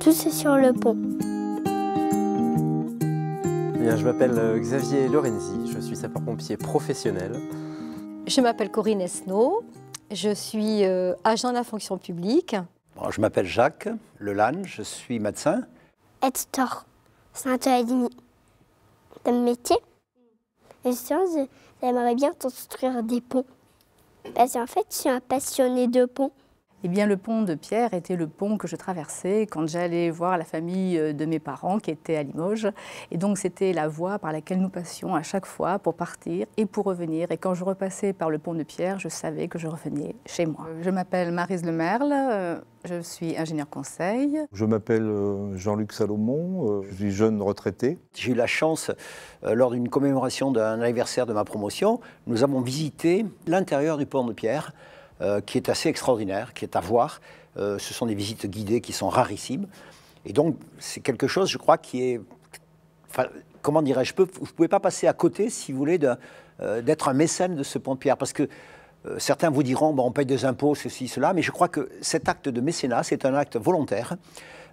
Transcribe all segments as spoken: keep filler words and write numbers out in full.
Tous sur le pont. Bien, je m'appelle Xavier Lorenzi, je suis sapeur-pompier professionnel. Je m'appelle Corinne Esnault, je suis agent de la fonction publique. Bon, je m'appelle Jacques Lelane, je suis médecin. Hector, c'est un toadini. C'est mon métier. Et ça, j'aimerais bien construire des ponts. Parce qu'en fait, je suis un passionné de ponts. Eh bien, le pont de pierre était le pont que je traversais quand j'allais voir la famille de mes parents qui était à Limoges. Et donc, c'était la voie par laquelle nous passions à chaque fois pour partir et pour revenir. Et quand je repassais par le pont de pierre, je savais que je revenais chez moi. Je m'appelle Maryse Lemerle, je suis ingénieure conseil. Je m'appelle Jean-Luc Salomon, je suis jeune retraité. J'ai eu la chance, lors d'une commémoration d'un anniversaire de ma promotion, nous avons visité l'intérieur du pont de pierre. Euh, qui est assez extraordinaire, qui est à voir. Euh, ce sont des visites guidées qui sont rarissimes. Et donc, c'est quelque chose, je crois, qui est... Enfin, comment dirais-je, vous ne pouvez pas passer à côté, si vous voulez, d'être euh, un mécène de ce pont de pierre. Parce que euh, certains vous diront, bon, on paye des impôts, ceci, cela. Mais je crois que cet acte de mécénat, c'est un acte volontaire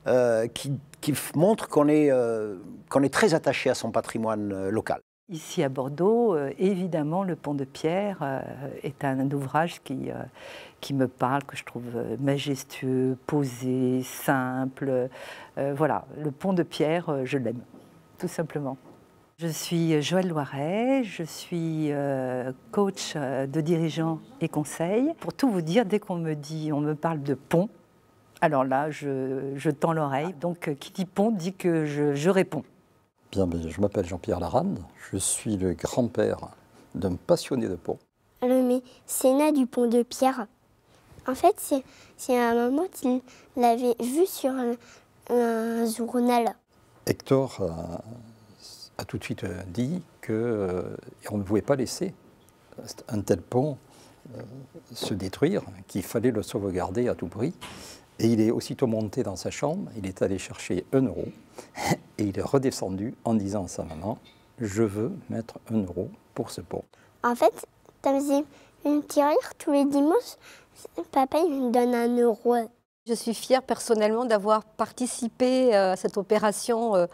euh, qui, qui montre qu'on est, euh, qu'on est très attaché à son patrimoine euh, local. Ici à Bordeaux, euh, évidemment, le pont de pierre euh, est un, un ouvrage qui, euh, qui me parle, que je trouve majestueux, posé, simple. Euh, voilà, le pont de pierre, euh, je l'aime, tout simplement. Je suis Joëlle Loiret, je suis euh, coach de dirigeants et conseils. Pour tout vous dire, dès qu'on me dit, on me parle de pont, alors là, je, je tends l'oreille. Donc, qui dit pont dit que je, je réponds. Bien, je m'appelle Jean-Pierre Larande, je suis le grand-père d'un passionné de pont. Le mécénat du pont de pierre, en fait, c'est à un moment qu'il l'avait vu sur un, un journal. Hector a, a tout de suite dit qu'on ne pouvait pas laisser un tel pont se détruire, qu'il fallait le sauvegarder à tout prix. Et il est aussitôt monté dans sa chambre, il est allé chercher un euro et il est redescendu en disant à sa maman « Je veux mettre un euro pour ce pont ». En fait, ça me faisait une tirelire tous les dimanches, papa il me donne un euro. Je suis fière personnellement d'avoir participé à cette opération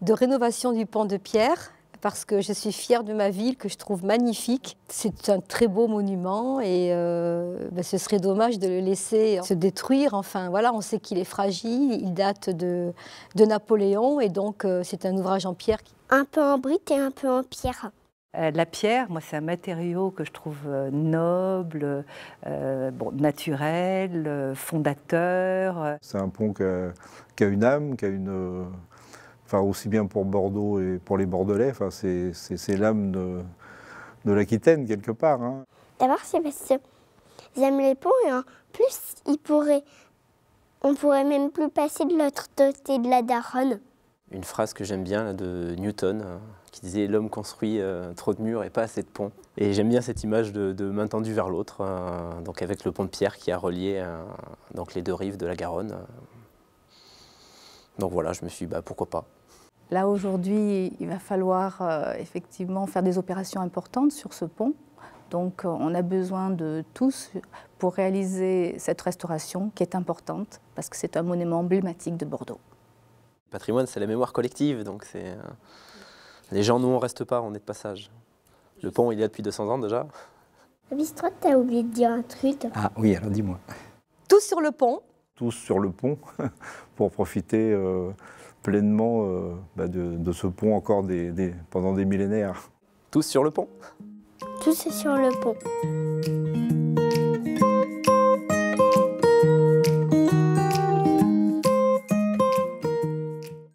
de rénovation du pont de pierre parce que je suis fière de ma ville que je trouve magnifique. C'est un très beau monument et euh, ben ce serait dommage de le laisser se détruire. Enfin voilà, on sait qu'il est fragile, il date de, de Napoléon et donc euh, c'est un ouvrage en pierre. Un peu en brique et un peu en pierre. Euh, la pierre, moi c'est un matériau que je trouve noble, euh, bon, naturel, fondateur. C'est un pont qui a, qui a une âme, qui a une... Enfin, aussi bien pour Bordeaux et pour les Bordelais, enfin, c'est l'âme de, de l'Aquitaine, quelque part. Hein. D'abord, c'est parce que j'aime les ponts et en plus, ils pourraient, on ne pourrait même plus passer de l'autre côté de la Garonne. Une phrase que j'aime bien là, de Newton, hein, qui disait « L'homme construit euh, trop de murs et pas assez de ponts ». Et j'aime bien cette image de, de main tendue vers l'autre, euh, donc avec le pont de pierre qui a relié euh, donc les deux rives de la Garonne. Euh. Donc voilà, je me suis dit, bah, pourquoi pas. Là, aujourd'hui, il va falloir euh, effectivement faire des opérations importantes sur ce pont. Donc, euh, on a besoin de tous pour réaliser cette restauration qui est importante parce que c'est un monument emblématique de Bordeaux. Le patrimoine, c'est la mémoire collective. Donc, c'est euh, les gens, nous, on ne reste pas, on est de passage. Le pont, il est là depuis deux cents ans déjà. Bistrot, tu as oublié de dire un truc. Ah oui, alors dis-moi. Tout sur le pont. Tous sur le pont pour profiter euh, pleinement euh, bah de, de ce pont encore des, des, pendant des millénaires. Tous sur le pont. Tous sur le pont.